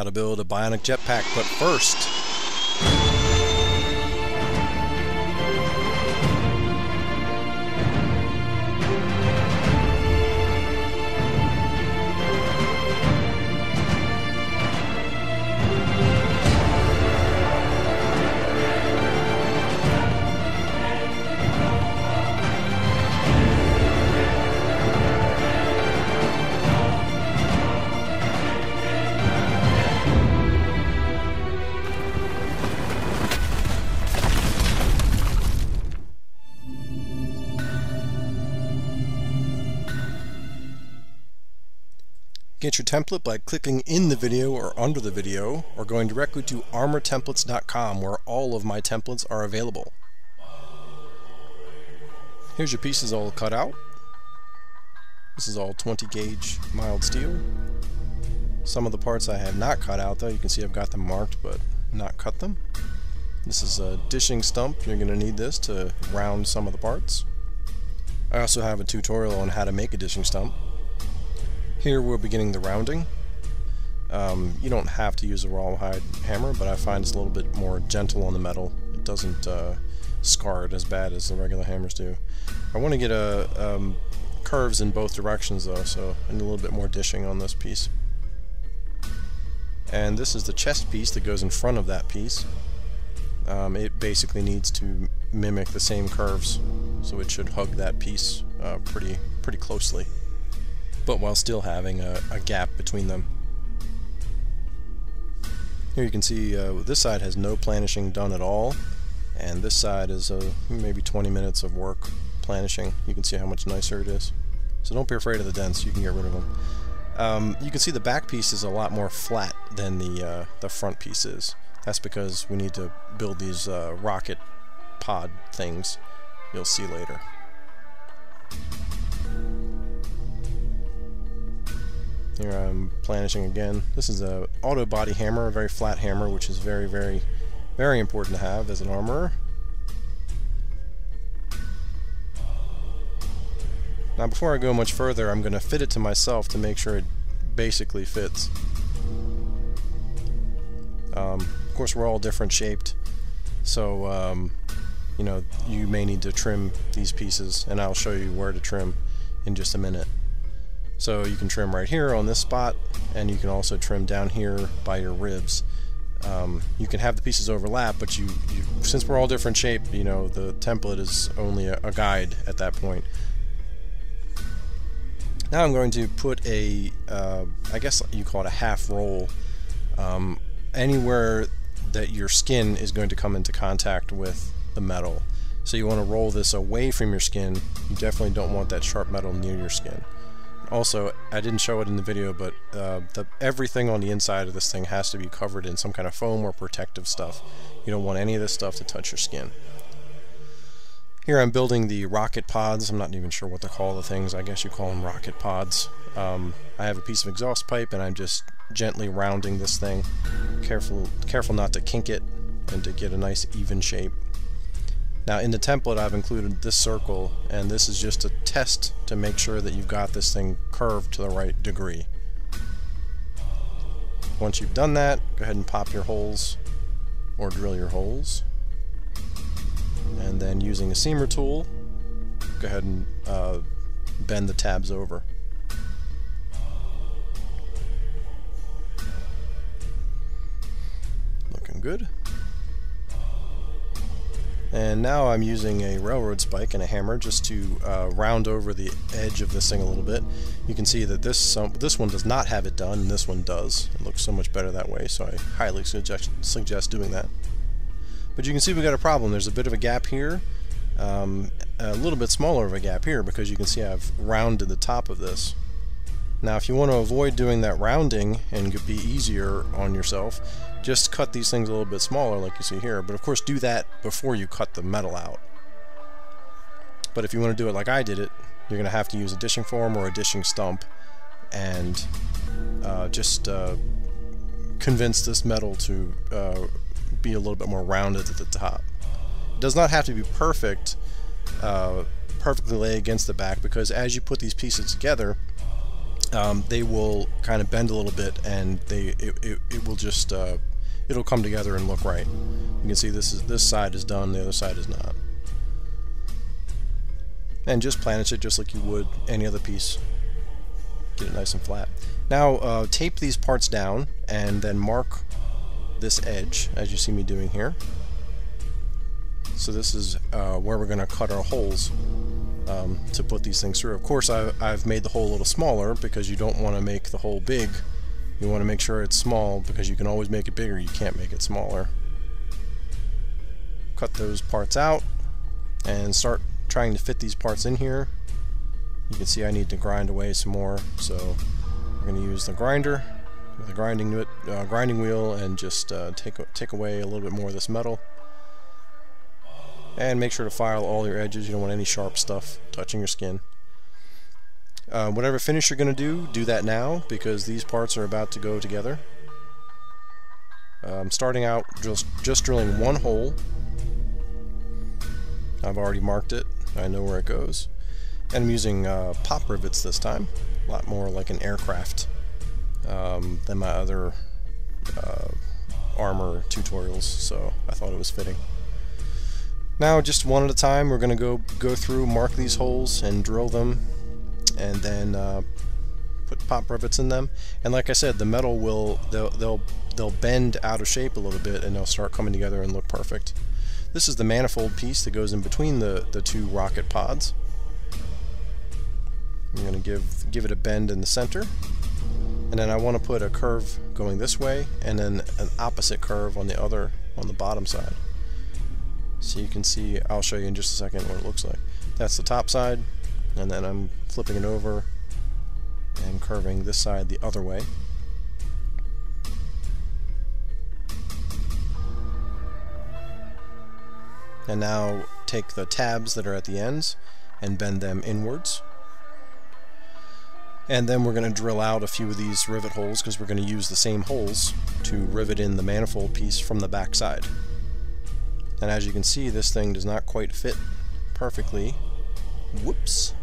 how to build a bionic jetpack. But first, get your template by clicking in the video or under the video, or going directly to armortemplates.com, where all of my templates are available. Here's your pieces all cut out. This is all 20 gauge mild steel. Some of the parts I have not cut out, though. You can see I've got them marked but not cut them. This is a dishing stump. You're going to need this to round some of the parts. I also have a tutorial on how to make a dishing stump. Here we're beginning the rounding. You don't have to use a rawhide hammer, but I find it's a little bit more gentle on the metal. It doesn't scar it as bad as the regular hammers do. I want to get curves in both directions though, so I need a little bit more dishing on this piece. And this is the chest piece that goes in front of that piece. It basically needs to mimic the same curves, so it should hug that piece pretty closely, but while still having a gap between them. Here you can see this side has no planishing done at all, and this side is maybe 20 minutes of work planishing. You can see how much nicer it is. So don't be afraid of the dents, you can get rid of them. You can see the back piece is a lot more flat than the front piece is. That's because we need to build these rocket pod things you'll see later. Here I'm planishing again. This is an auto body hammer, a very flat hammer, which is very, very, very important to have as an armorer. Now before I go much further, I'm going to fit it to myself to make sure it basically fits. Of course we're all different shaped, so you know, you may need to trim these pieces, and I'll show you where to trim in just a minute. So you can trim right here on this spot, and you can also trim down here by your ribs. You can have the pieces overlap, but you since we're all different shape, you know, the template is only a guide at that point. Now I'm going to put a, I guess you call it a half roll, anywhere that your skin is going to come into contact with the metal. So you want to roll this away from your skin. You definitely don't want that sharp metal near your skin. Also, I didn't show it in the video, but everything on the inside of this thing has to be covered in some kind of foam or protective stuff. You don't want any of this stuff to touch your skin. Here I'm building the rocket pods. I'm not even sure what to call the things. I guess you call them rocket pods. I have a piece of exhaust pipe, and I'm just gently rounding this thing. Careful not to kink it, and to get a nice even shape. Now in the template I've included this circle, and this is just a test to make sure that you've got this thing curved to the right degree. Once you've done that, go ahead and pop your holes or drill your holes, and then using a seamer tool, go ahead and bend the tabs over. Looking good. And now I'm using a railroad spike and a hammer just to round over the edge of this thing a little bit. You can see that this one does not have it done, and this one does. It looks so much better that way, so I highly suggest doing that. But you can see we've got a problem. There's a bit of a gap here, a little bit smaller of a gap here, because you can see I've rounded the top of this. Now if you want to avoid doing that rounding and be easier on yourself, just cut these things a little bit smaller like you see here, but of course do that before you cut the metal out. But if you want to do it like I did it, you're going to have to use a dishing form or a dishing stump, and convince this metal to be a little bit more rounded at the top. It does not have to be perfect, perfectly lay against the back, because as you put these pieces together, they will kind of bend a little bit, and it will just it'll come together and look right. You can see this side is done, the other side is not. And just planish it just like you would any other piece. Get it nice and flat. Now tape these parts down and then mark this edge as you see me doing here. So this is where we're going to cut our holes to put these things through. Of course I've made the hole a little smaller because you don't want to make the hole big. You want to make sure it's small because you can always make it bigger, you can't make it smaller. Cut those parts out and start trying to fit these parts in here. You can see I need to grind away some more, so I'm going to use the grinder with a grinding wheel and just take away a little bit more of this metal. And make sure to file all your edges. You don't want any sharp stuff touching your skin. Whatever finish you're going to do that now because these parts are about to go together. Starting out just drilling one hole. I've already marked it. I know where it goes. And I'm using pop rivets this time. A lot more like an aircraft than my other armor tutorials, so I thought it was fitting. Now just one at a time we're going to go through, mark these holes and drill them, and then put pop rivets in them. And like I said, the metal will they'll bend out of shape a little bit and they'll start coming together and look perfect. This is the manifold piece that goes in between the two rocket pods. I'm going to give it a bend in the center, and then I want to put a curve going this way and then an opposite curve on the other, on the bottom side. So you can see, I'll show you in just a second what it looks like. That's the top side, and then I'm flipping it over and curving this side the other way. And now take the tabs that are at the ends and bend them inwards. And then we're going to drill out a few of these rivet holes because we're going to use the same holes to rivet in the manifold piece from the back side. And as you can see, this thing does not quite fit perfectly, whoops,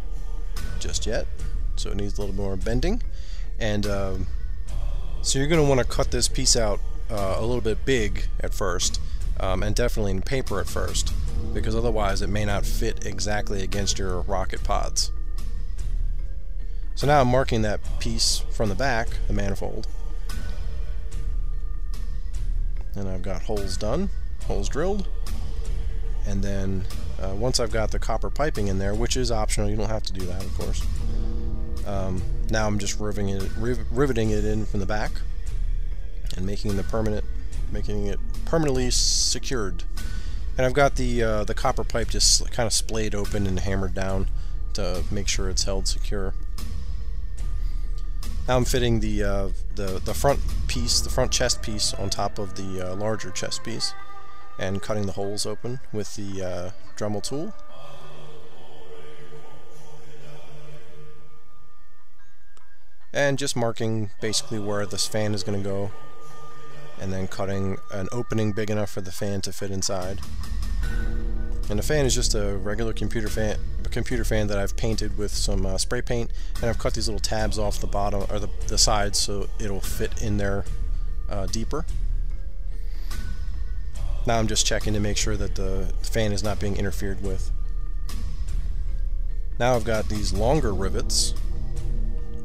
just yet, so it needs a little more bending. And so you're going to want to cut this piece out a little bit big at first, and definitely in paper at first, because otherwise it may not fit exactly against your rocket pods. So now I'm marking that piece from the back, the manifold, and I've got holes done, holes drilled. And then once I've got the copper piping in there, which is optional, you don't have to do that, of course. Now I'm just riveting it in from the back and making it permanently secured. And I've got the copper pipe just kind of splayed open and hammered down to make sure it's held secure. Now I'm fitting the front piece, the front chest piece, on top of the larger chest piece, and cutting the holes open with the Dremel tool. And just marking basically where this fan is going to go, and then cutting an opening big enough for the fan to fit inside. And the fan is just a regular computer fan that I've painted with some spray paint, and I've cut these little tabs off the bottom or the sides so it'll fit in there deeper. Now I'm just checking to make sure that the fan is not being interfered with. Now I've got these longer rivets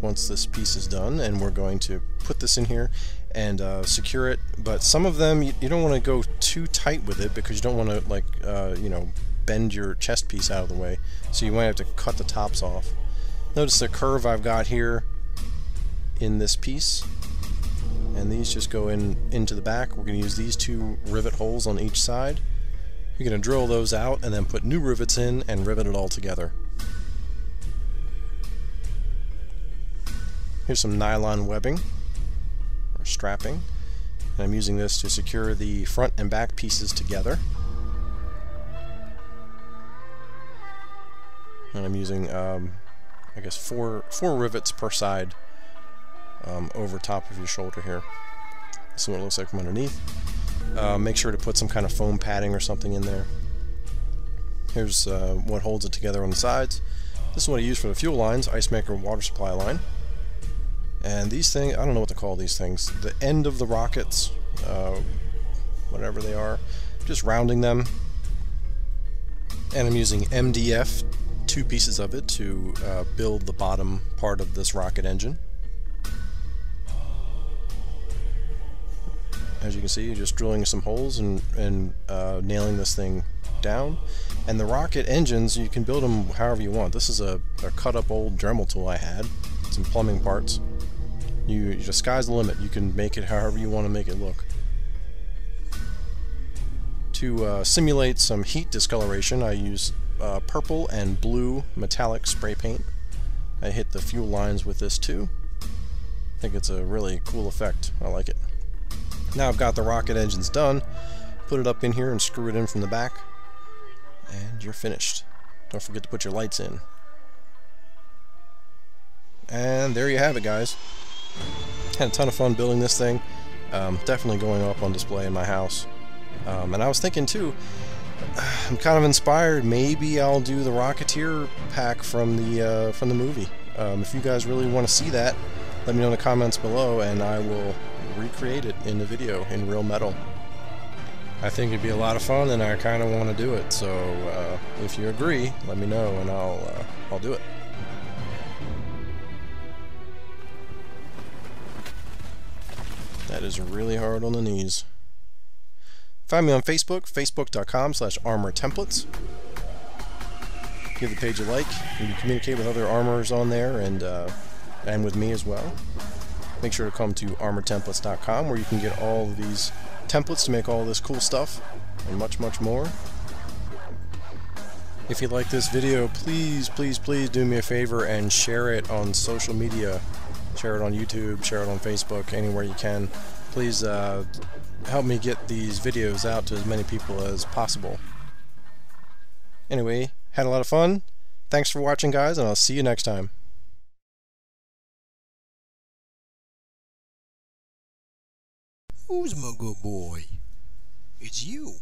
once this piece is done, and we're going to put this in here and secure it. But some of them you don't want to go too tight with it because you don't want to, like, you know, bend your chest piece out of the way, so you might have to cut the tops off. Notice the curve I've got here in this piece, and these just go into the back. We're going to use these two rivet holes on each side. You're going to drill those out and then put new rivets in and rivet it all together. Here's some nylon webbing or strapping, and I'm using this to secure the front and back pieces together. And I'm using I guess four rivets per side over top of your shoulder here. This is what it looks like from underneath. Make sure to put some kind of foam padding or something in there. Here's what holds it together on the sides. This is what I use for the fuel lines, ice maker, water supply line. And these things, I don't know what to call these things, the end of the rockets, whatever they are, just rounding them. And I'm using MDF, two pieces of it, to build the bottom part of this rocket engine. As you can see, just drilling some holes and nailing this thing down. And the rocket engines, you can build them however you want. This is a cut up old Dremel tool I had, some plumbing parts. You just, sky's the limit. You can make it however you want to make it look. To simulate some heat discoloration, I use purple and blue metallic spray paint. I hit the fuel lines with this too. I think it's a really cool effect. I like it. Now I've got the rocket engines done. Put it up in here and screw it in from the back, and you're finished. Don't forget to put your lights in. And there you have it, guys. Had a ton of fun building this thing. Definitely going up on display in my house. And I was thinking too, I'm kind of inspired. Maybe I'll do the Rocketeer pack from the movie. If you guys really want to see that, let me know in the comments below, and I will recreate it in the video in real metal. I think it'd be a lot of fun, and I kind of want to do it. So if you agree, let me know, and I'll do it. That is really hard on the knees. Find me on Facebook, facebook.com/armortemplates. Give the page a like. You can communicate with other armorers on there and with me as well. Make sure to come to armortemplates.com, where you can get all of these templates to make all this cool stuff and much, much more. If you like this video, please, please, please do me a favor and share it on social media. Share it on YouTube, share it on Facebook, anywhere you can. Please help me get these videos out to as many people as possible. Anyway, had a lot of fun. Thanks for watching, guys, and I'll see you next time. Who's my good boy? It's you.